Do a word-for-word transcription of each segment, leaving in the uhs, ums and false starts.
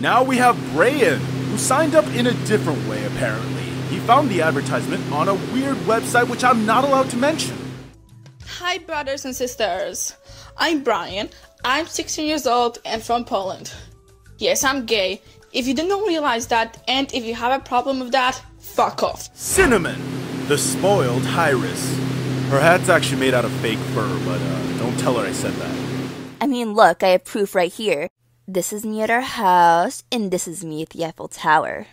Now we have Brayan, who signed up in a different way apparently. He found the advertisement on a weird website which I'm not allowed to mention. Hi brothers and sisters, I'm Brayan, I'm sixteen years old and from Poland. Yes, I'm gay. If you didn't realize that, and if you have a problem with that, fuck off. Cinnamon, the spoiled Iris. Her hat's actually made out of fake fur, but uh, don't tell her I said that. I mean, look, I have proof right here. This is me at our house, and this is me at the Eiffel Tower.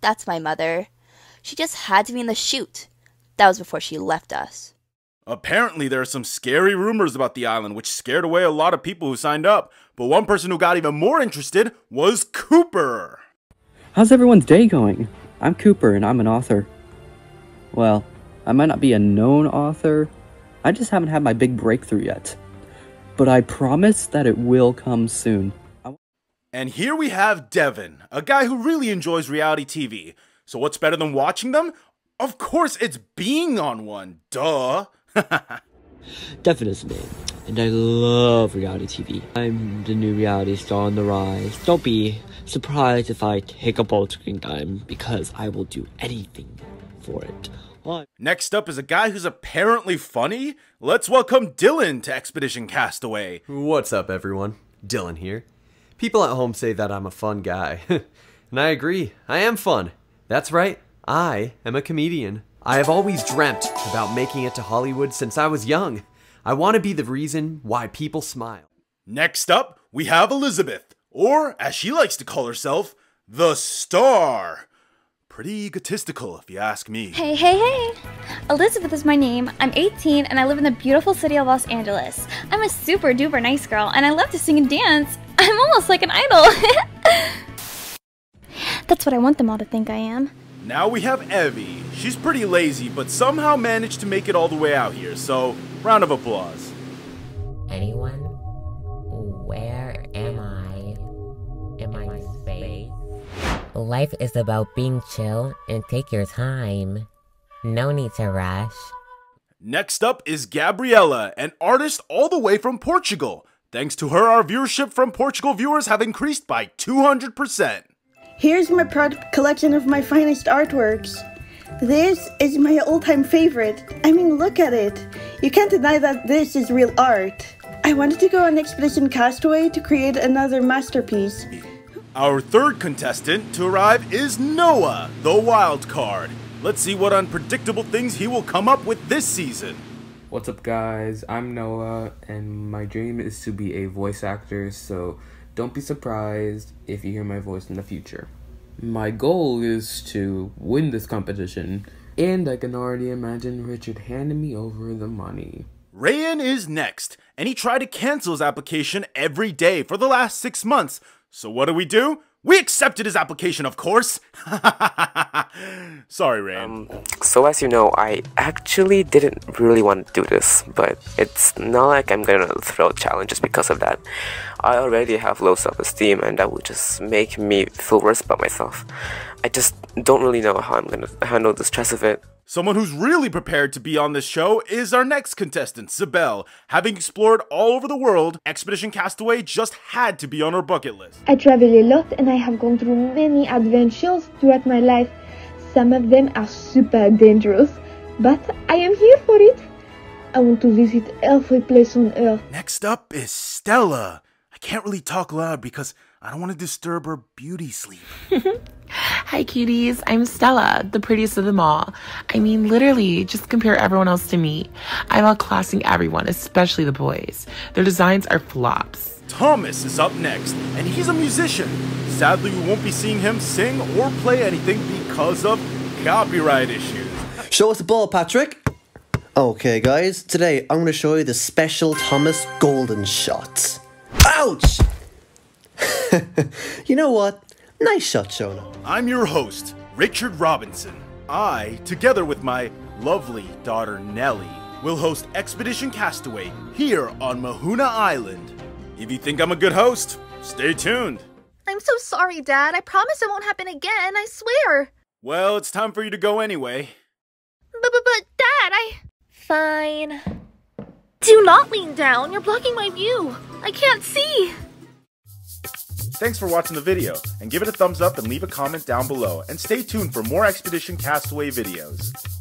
That's my mother. She just had to be in the shoot. That was before she left us. Apparently, there are some scary rumors about the island, which scared away a lot of people who signed up. But one person who got even more interested was Cooper. How's everyone's day going? I'm Cooper, and I'm an author. Well, I might not be a known author. I just haven't had my big breakthrough yet. But I promise that it will come soon. And here we have Devin, a guy who really enjoys reality T V. So what's better than watching them? Of course, it's being on one. Duh. Definitely, and I love reality T V. I'm the new reality star on the rise. Don't be surprised if I take up all screen time, because I will do anything for it. Well, next up is a guy who's apparently funny. Let's welcome Dylan to Expedition Castaway. What's up, everyone? Dylan here. People at home say that I'm a fun guy, and I agree. I am fun. That's right. I am a comedian. I have always dreamt about making it to Hollywood since I was young. I want to be the reason why people smile. Next up, we have Elizabeth, or as she likes to call herself, the star. Pretty egotistical, if you ask me. Hey, hey, hey! Elizabeth is my name. I'm eighteen and I live in the beautiful city of Los Angeles. I'm a super duper nice girl and I love to sing and dance. I'm almost like an idol. That's what I want them all to think I am. Now we have Evie. She's pretty lazy, but somehow managed to make it all the way out here, so round of applause. Anyone? Where am I? Am I safe? Life is about being chill and take your time. No need to rush. Next up is Gabriela, an artist all the way from Portugal. Thanks to her, our viewership from Portugal viewers have increased by two hundred percent. Here's my proud collection of my finest artworks. This is my all-time favorite. I mean, look at it. You can't deny that this is real art. I wanted to go on Expedition Castaway to create another masterpiece. Our third contestant to arrive is Noah, the wild card. Let's see what unpredictable things he will come up with this season. What's up, guys? I'm Noah, and my dream is to be a voice actor, so don't be surprised if you hear my voice in the future. My goal is to win this competition, and I can already imagine Richard handing me over the money. Rayan is next, and he tried to cancel his application every day for the last six months. So what do we do? We accepted his application, of course. Sorry, Rayan. Um, so as you know, I actually didn't really want to do this, but it's not like I'm gonna throw a challenge just because of that. I already have low self-esteem, and that would just make me feel worse about myself. I just don't really know how I'm gonna handle the stress of it. Someone who's really prepared to be on this show is our next contestant, Sibel. Having explored all over the world, Expedition Castaway just had to be on her bucket list. I travel a lot and I have gone through many adventures throughout my life. Some of them are super dangerous, but I am here for it. I want to visit every place on earth. Next up is Stella. I can't really talk loud because I don't want to disturb her beauty sleep. Hi cuties, I'm Stella, the prettiest of them all. I mean, literally, just compare everyone else to me. I'm outclassing everyone, especially the boys. Their designs are flops. Thomas is up next, and he's a musician. Sadly, we won't be seeing him sing or play anything because of copyright issues. Show us the ball, Patrick. Okay, guys, today I'm going to show you the special Thomas golden shot. Ouch! You know what? Nice shot, Shona. I'm your host, Richard Robinson. I, together with my lovely daughter Nellie, will host Expedition Castaway here on Mahuna Island. If you think I'm a good host, stay tuned. I'm so sorry, Dad. I promise it won't happen again, I swear. Well, it's time for you to go anyway. But, but, but, Dad, I... Fine. Do not lean down. You're blocking my view. I can't see. Thanks for watching the video, and give it a thumbs up and leave a comment down below, and stay tuned for more Expedition Castaway videos.